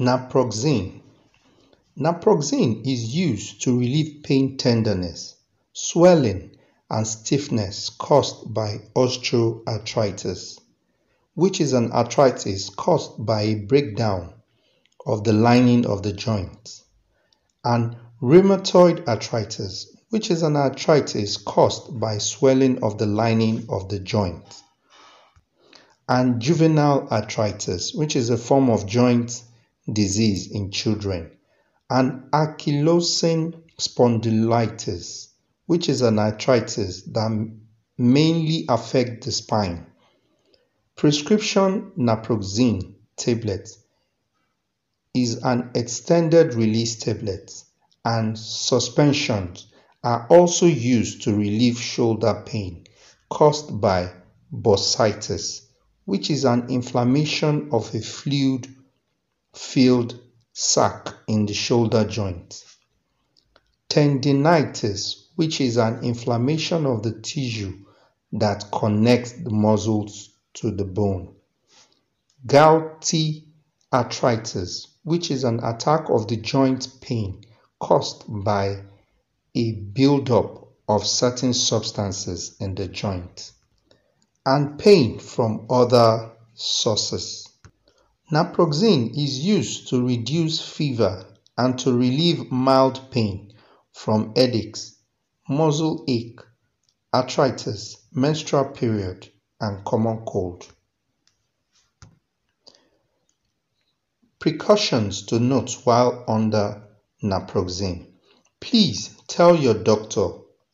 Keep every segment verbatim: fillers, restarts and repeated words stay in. Naproxen. Naproxen is used to relieve pain, tenderness, swelling, and stiffness caused by osteoarthritis, which is an arthritis caused by a breakdown of the lining of the joint, and rheumatoid arthritis, which is an arthritis caused by swelling of the lining of the joint, and juvenile arthritis, which is a form of joint disease in children, and ankylosing spondylitis, which is an arthritis that mainly affects the spine. Prescription naproxen tablet is an extended release tablet, and suspensions are also used to relieve shoulder pain caused by bursitis, which is an inflammation of a fluid filled sac in the shoulder joint. Tendinitis, which is an inflammation of the tissue that connects the muscles to the bone. Gouty arthritis, which is an attack of the joint pain caused by a buildup of certain substances in the joint, and pain from other sources. Naproxen is used to reduce fever and to relieve mild pain from headaches, muscle ache, arthritis, menstrual period, and common cold. Precautions to note while under naproxen. Please tell your doctor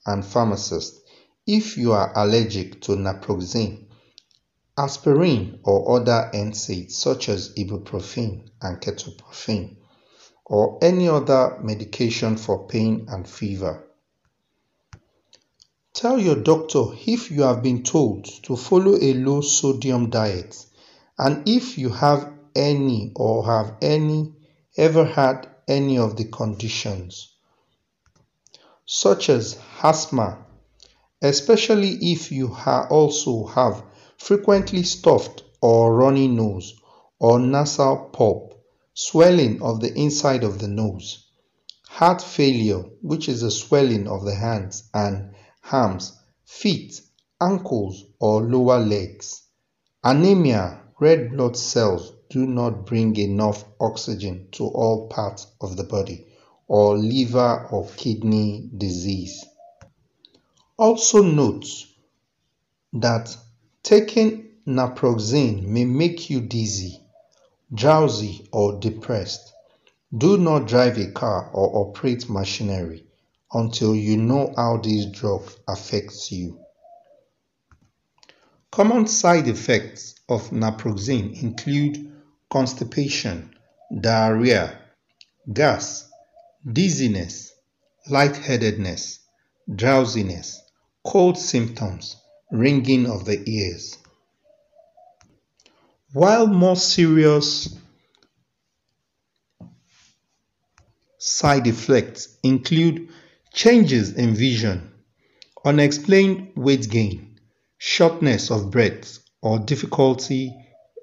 and pharmacist if you are allergic to naproxen, aspirin, or other N SAIDs such as ibuprofen and ketoprofen, or any other medication for pain and fever. Tell your doctor if you have been told to follow a low sodium diet, and if you have any or have any ever had any of the conditions such as asthma, especially if you ha also have frequently stuffed or runny nose or nasal pulp, swelling of the inside of the nose, heart failure, which is a swelling of the hands and arms, feet, ankles, or lower legs, anemia, red blood cells do not bring enough oxygen to all parts of the body, or liver or kidney disease. Also note that taking naproxen may make you dizzy, drowsy, or depressed. Do not drive a car or operate machinery until you know how this drug affects you. Common side effects of naproxen include constipation, diarrhea, gas, dizziness, lightheadedness, drowsiness, cold symptoms, ringing of the ears. While more serious side effects include changes in vision, unexplained weight gain, shortness of breath or difficulty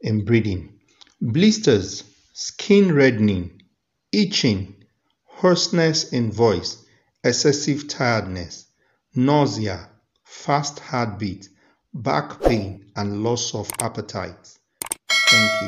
in breathing, blisters, skin reddening, itching, hoarseness in voice, excessive tiredness, nausea, fast heartbeat, back pain, and loss of appetite. Thank you.